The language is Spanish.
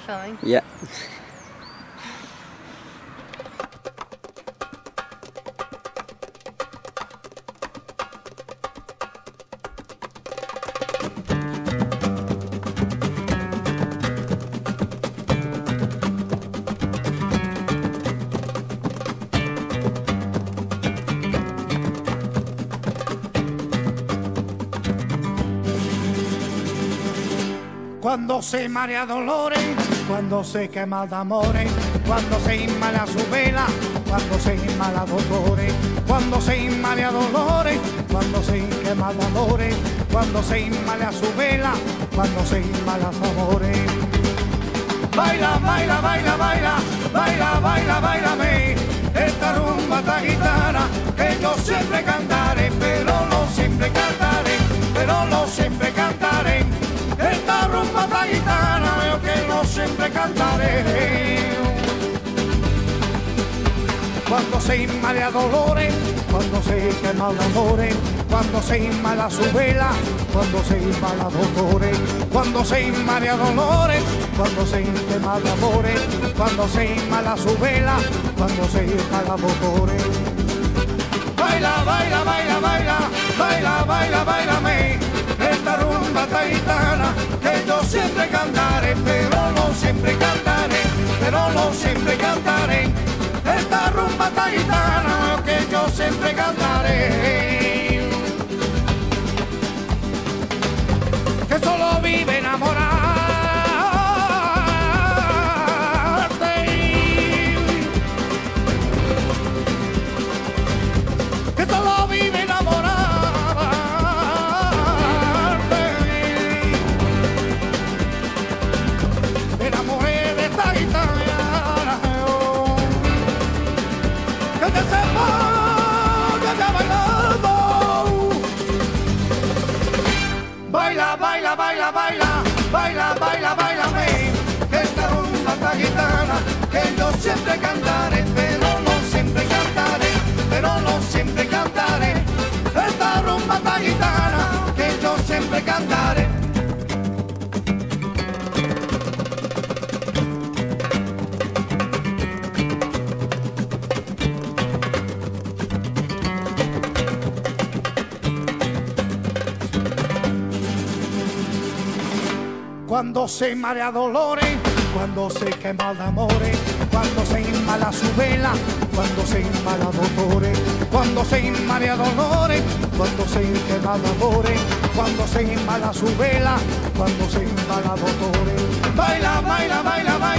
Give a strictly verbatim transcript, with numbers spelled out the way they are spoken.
fine. Yeah. Cuando se marea dolores, cuando se quema de amores, cuando se inmala su vela, cuando se inmala dolores, cuando se inmala dolores, cuando se quema de amores, cuando se inmala su vela, cuando se inmala amores. Baila, baila, baila, baila, baila, baila, bailame, esta rumba, esta guitarra, que yo siempre cantaré, pero no siempre cantaré, pero no siempre cantaré. Esta rumba ta guitarra, yo que no siempre cantaré. Cuando se inmala dolores, cuando se quema de amores, cuando se inmala su vela, cuando se inmala dolores, cuando se inmala dolores, cuando se quema de amores, cuando se inmala su vela, cuando se inmala dolores. Baila, baila, baila, baila, baila, baila, bailame. Esta rumba ta gitana, que yo siempre cantaré, pero no siempre cantaré, pero no siempre cantaré. Esta rumba ta gitana, que yo siempre cantaré. Que solo vive enamorarte. Que solo vive enamorarte. Baila, baila, baila, baila, baila, baila, bailame. Esta rumba ta gitana, que yo siempre cantaré, pero no siempre cantaré, pero no siempre cantaré. Esta rumba ta gitana, que yo siempre cantaré. Cuando se marea dolores, cuando se quema de amores, cuando se inmala su vela, cuando se inmala dolores, cuando se marea dolores, cuando se quema de amores, cuando se inmala su vela, cuando se inmala dolores. Baila, baila, baila, baila.